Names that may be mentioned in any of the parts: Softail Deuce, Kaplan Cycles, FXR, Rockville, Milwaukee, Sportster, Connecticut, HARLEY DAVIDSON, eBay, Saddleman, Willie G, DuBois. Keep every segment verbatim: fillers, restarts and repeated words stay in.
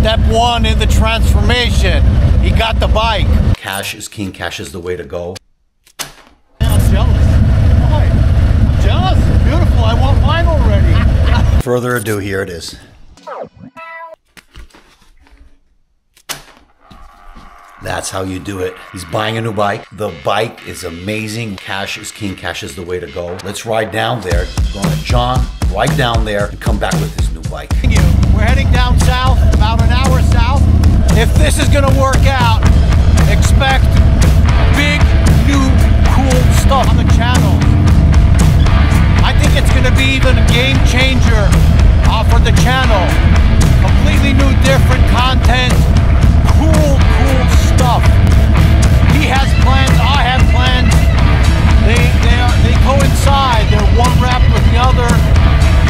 Step one in the transformation. He got the bike. Cash is king. Cash is the way to go. I'm jealous. Why? I'm jealous. It's beautiful. I want mine already. Further ado, here it is. That's how you do it. He's buying a new bike. The bike is amazing. Cash is king. Cash is the way to go. Let's ride down there. Go to John, ride down there, and come back with his new bike. Thank you. We're heading down south, about an hour south. If this is gonna work out, expect big, new, cool stuff on the channel. I think it's gonna be even a game changer uh, for the channel. Completely new, different content. Cool, cool stuff. He has plans, I have plans. They they, are, they coincide. They're one wrapped with the other.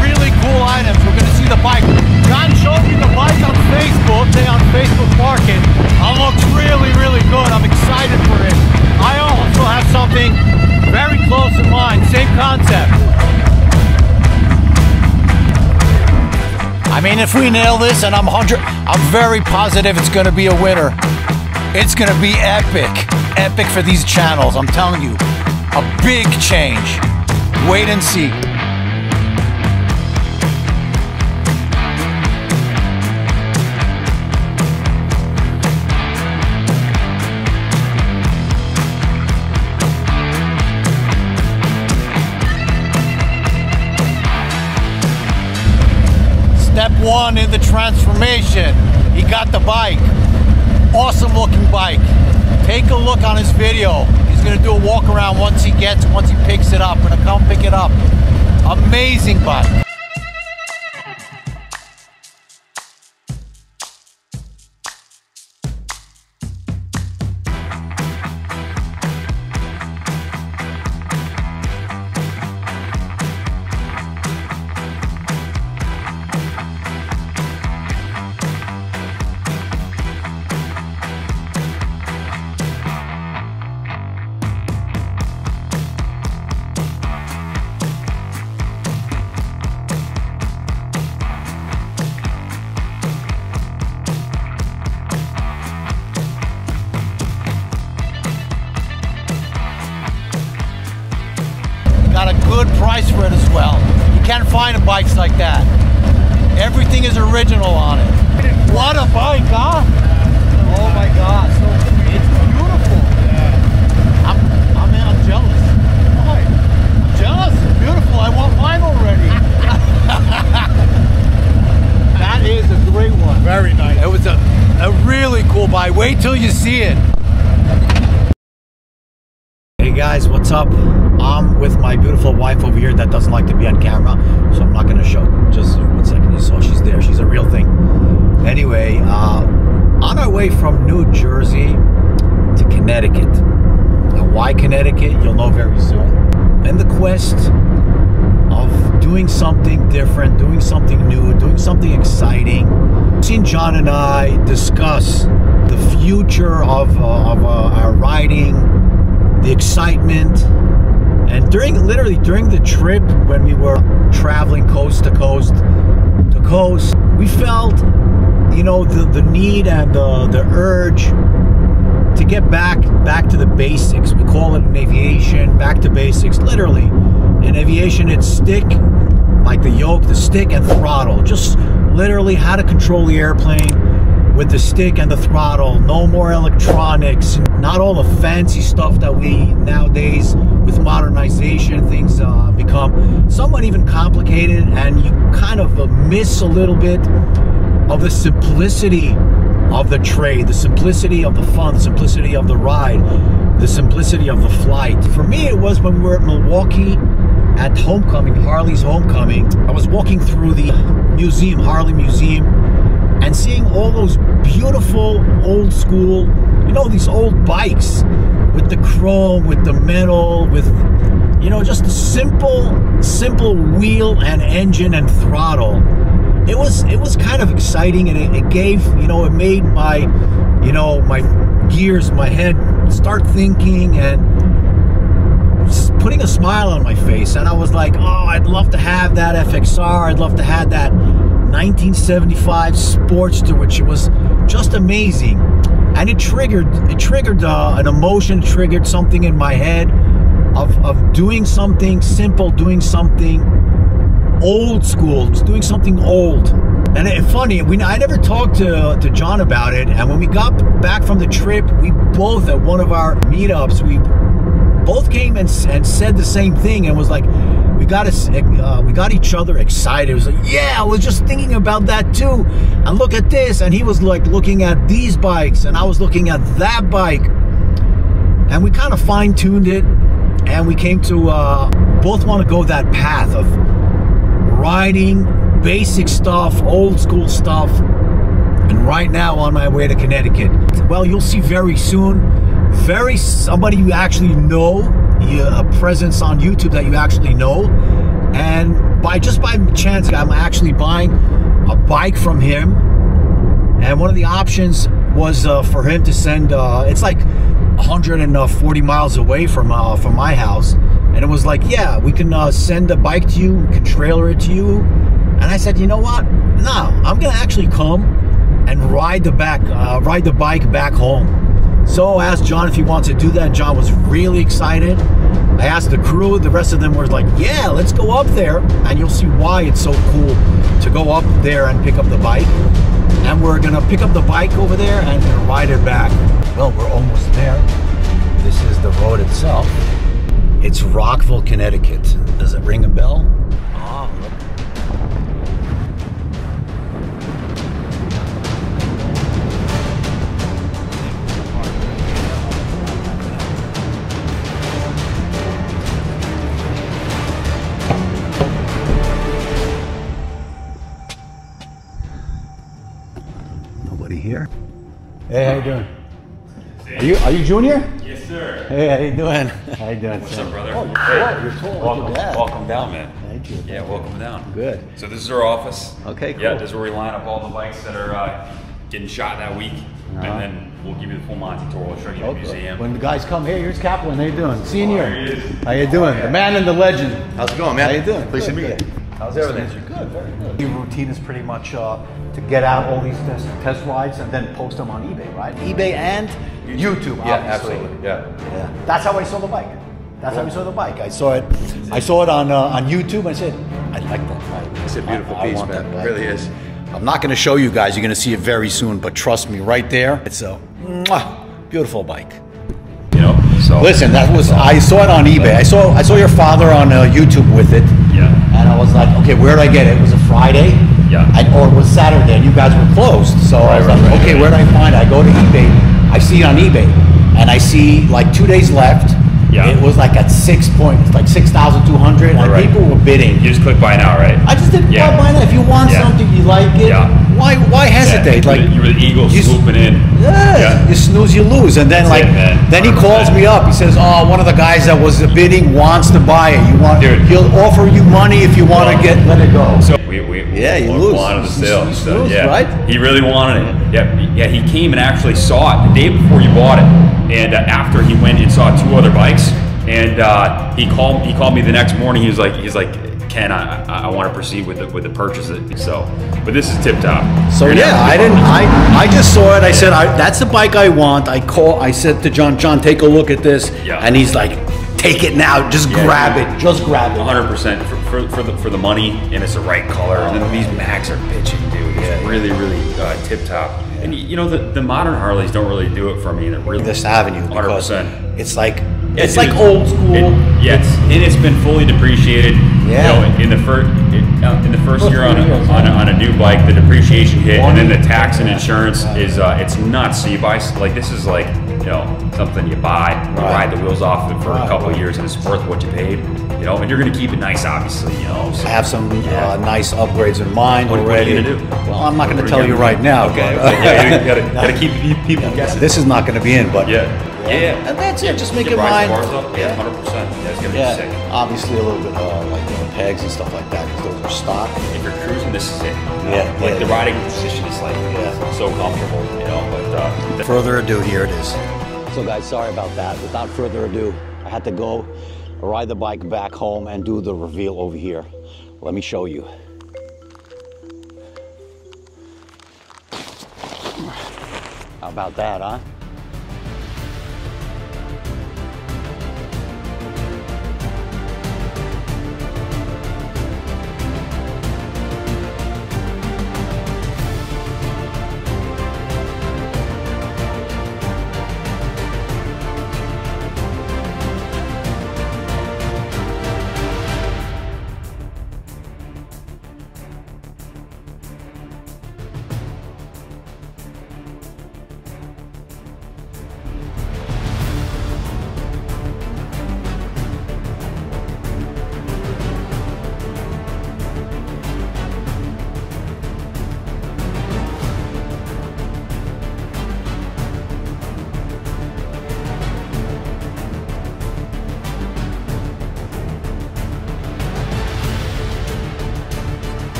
Really cool items. We're gonna see the bike. John showed me the bike on Facebook. They on Facebook Market. It looks really, really good. I'm excited for it. I also have something very close in mind. Same concept. I mean, if we nail this, and I'm one hundred, I'm very positive it's gonna be a winner. It's gonna be epic, epic for these channels, I'm telling you. A big change. Wait and see. Step one in the transformation. He got the bike. Awesome looking bike. Take a look on his video. He's gonna do a walk around once he gets, once he picks it up. We're gonna come pick it up. Amazing bike. Price for it as well. You can't find bikes like that. Everything is original on it. What a bike, huh? Oh my God, so it's beautiful. I'm, I'm, I'm jealous. Why? I'm jealous. It's beautiful. I want mine already. That is a great one. Very nice. It was a, a really cool bike. Wait till you see it. Hey guys, what's up? I'm with my beautiful wife over here that doesn't like to be on camera, so I'm not gonna show. Just one second, you saw she's there. She's a real thing. Anyway, uh, on our way from New Jersey to Connecticut. Now, why Connecticut? You'll know very soon. In the quest of doing something different, doing something new, doing something exciting. I've seen John and I discuss the future of, uh, of uh, our riding, the excitement. And during, literally during the trip, when we were traveling coast to coast to coast, we felt, you know, the, the need and the, the urge to get back, back to the basics. We call it in aviation, back to basics, literally. In aviation, it's stick, like the yoke, the stick and throttle. Just literally how to control the airplane with the stick and the throttle. No more electronics, not all the fancy stuff that we nowadays with modernization, things uh, become somewhat even complicated, and you kind of uh, miss a little bit of the simplicity of the trade, the simplicity of the fun, the simplicity of the ride, the simplicity of the flight. For me, it was when we were at Milwaukee at homecoming, Harley's homecoming. I was walking through the museum, Harley Museum, and seeing all those beautiful old school, you know, these old bikes. With the chrome, with the metal, with, you know, just the simple, simple wheel and engine and throttle. It was, it was kind of exciting, and it, it gave, you know, it made my, you know, my gears, my head start thinking and putting a smile on my face. And I was like, oh, I'd love to have that F X R. I'd love to have that nineteen seventy-five Sportster, which was just amazing. And it triggered, it triggered uh, an emotion, triggered something in my head of, of doing something simple, doing something old school, doing something old. And it, funny, we, I never talked to, to John about it. And when we got back from the trip, we both, at one of our meetups, we both came and, and said the same thing and was like, we got, uh, we got each other excited. It was like, yeah, I was just thinking about that too. And look at this. And he was like looking at these bikes and I was looking at that bike. And we kind of fine tuned it. And we came to uh, both want to go that path of riding, basic stuff, old school stuff. And right now on my way to Connecticut. Well, you'll see very soon, very somebody you actually know, a presence on YouTube that you actually know, and by just by chance I'm actually buying a bike from him, and one of the options was uh, for him to send uh, it's like one hundred forty miles away from uh, from my house, and it was like, yeah, we can uh, send a bike to you, we can trailer it to you. And I said, you know what, no, I'm gonna actually come and ride the back uh, ride the bike back home. So I asked John if he wants to do that. John was really excited. I asked the crew, the rest of them were like, yeah, let's go up there. And you'll see why it's so cool to go up there and pick up the bike. And we're gonna pick up the bike over there and ride it back. Well, we're almost there. This is the road itself. It's Rockville, Connecticut. Does it ring a bell? Oh, look. Here. Hey, how you doing? Are you are you junior? Yes, sir. Hey, how you doing? How you doing? What's son? up, brother? Oh, you're tall. You're tall. Welcome, like welcome down, man. Thank you. Yeah, welcome down. Good. So this is our office. Okay, cool. Yeah, this is where we line up all the bikes that are uh, getting shot that week, uh-huh. and then we'll give you the full Monty tour. We'll show you okay. the museum. When the guys come here, here's Kaplan. How you doing? Senior. Oh, here he is. How you doing? Yeah. The man and the legend. How's it going, man? How you doing? Pleased to meet you. How's everything? Good, very good. The routine is pretty much uh, to get out all these test, test rides and then post them on eBay, right? eBay and YouTube, YouTube yeah, obviously. Absolutely. Yeah, yeah. That's how I saw the bike. That's cool. how I saw the bike. I saw it. I saw it on uh, on YouTube. I said, I like that bike. It's a beautiful I, I piece, man. It really is. I'm not going to show you guys. You're going to see it very soon, but trust me, right there, it's a mwah, beautiful bike. You know. So listen, that was I saw it on eBay. I saw I saw your father on uh, YouTube with it. Yeah. And I was like, okay, where did I get it? It was a Friday, yeah, I, or it was Saturday, and you guys were closed. So right, I was right, like, right, okay, right. where did I find it? I go to eBay, I see it on eBay, and I see like two days left. Yeah. It was like at six point, like six thousand two hundred, and right. people were bidding. You just click buy now, right? I just didn't yeah. buy now. If you want yeah. something, you like it. Yeah. Why? Why hesitate? Yeah, you like you were the eagle swooping in. Yes, yeah. You snooze, you lose, and then That's like it, then he calls me up. He says, "Oh, one of the guys that was bidding wants to buy it. You want? Dude. He'll offer you money if you want to get. Let it go." So we, we yeah, you lose. Wanted the sale. You, you so, lose, yeah. right? He really wanted it. Yeah, yeah. He came and actually saw it the day before you bought it. And uh, after he went and saw two other bikes, and uh, he called he called me the next morning. He was like, he's like, Ken, I I, I want to proceed with the with the purchase. So, but this is tip top. So You're yeah, I didn't. I I just saw it. I yeah. said, I, that's the bike I want. I call. I said to John, John, take a look at this. Yeah. And he's like, take it now. Just yeah, grab yeah. it. Just grab it. one hundred percent for, for for the for the money, and it's the right color. And then these Macs are bitching, dude. It's yeah. really really uh, tip top. And you know, the, the modern Harleys don't really do it for me. They're really this avenue, one hundred percent. It's like yeah, it's dude, like old school. It, yes, it's, and it's been fully depreciated. Yeah. You know, in the first in the first, first year on a, years, on, a, on a new bike, the depreciation hit, and then the tax and insurance yeah. is uh, it's nuts. So you buy like this is like you know something you buy, you right. ride the wheels off it for right. a couple of years, and it's worth what you paid. You know, and you're gonna keep it nice, obviously. You know, so, I have some yeah. uh, nice upgrades in mind what, already. What are you gonna do? Well, I'm not gonna tell you right do? now. Okay. But, uh, yeah, you gotta, gotta keep people yeah, guessing. This is not gonna be in, but yeah, yeah, yeah. and that's yeah, it. Just make it mine. Up, yeah, hundred yeah. percent. Yeah, it's gonna yeah. be sick. Obviously, a little bit uh, like you know, pegs and stuff like that because those are stock. If you're cruising, this is it. Yeah, know? like yeah, the riding yeah. position is like yeah. so comfortable, you know. But uh, further ado, here it is. So, guys, sorry about that. Without further ado, I had to go ride the bike back home and do the reveal over here. Let me show you. How about that, huh?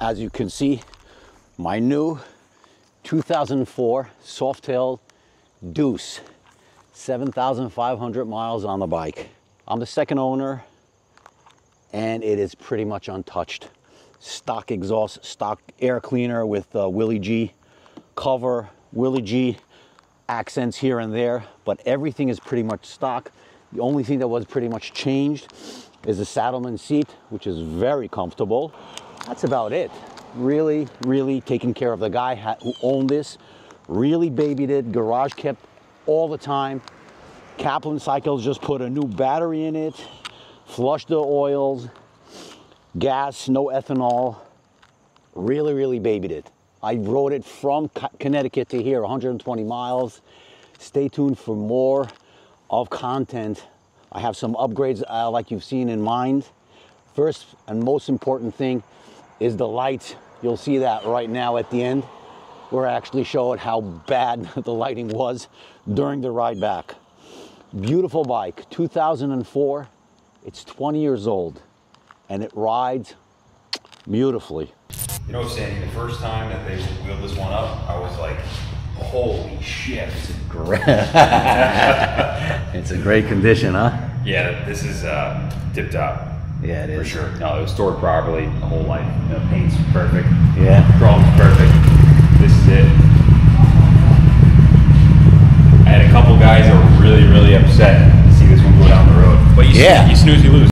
As you can see, my new two thousand four Softail Deuce, seven thousand five hundred miles on the bike. I'm the second owner and it is pretty much untouched. Stock exhaust, stock air cleaner with uh, Willie G cover, Willie G accents here and there, but everything is pretty much stock. The only thing that was pretty much changed is the Saddleman seat, which is very comfortable. That's about it. Really, really taking care of the guy who owned this. Really babied it, garage kept all the time. Kaplan Cycles just put a new battery in it, flushed the oils, gas, no ethanol. Really, really babied it. I rode it from Connecticut to here, one hundred twenty miles. Stay tuned for more of content. I have some upgrades uh, like you've seen in mind. First and most important thing is the lights. You'll see that right now at the end. We're actually showing how bad the lighting was during the ride back. Beautiful bike, two thousand four. It's twenty years old and it rides beautifully. You know what I'm saying? The first time that they wheeled this one up, I was like, holy shit. It's a great, it's a great condition, huh? Yeah, this is uh, tip top. Yeah, it is. For sure. No, it was stored properly the whole life. The paint's perfect. Yeah. Chrome's perfect. This is it. I had a couple guys that were really, really upset to see this one go down the road. But you, yeah. You snooze, you lose.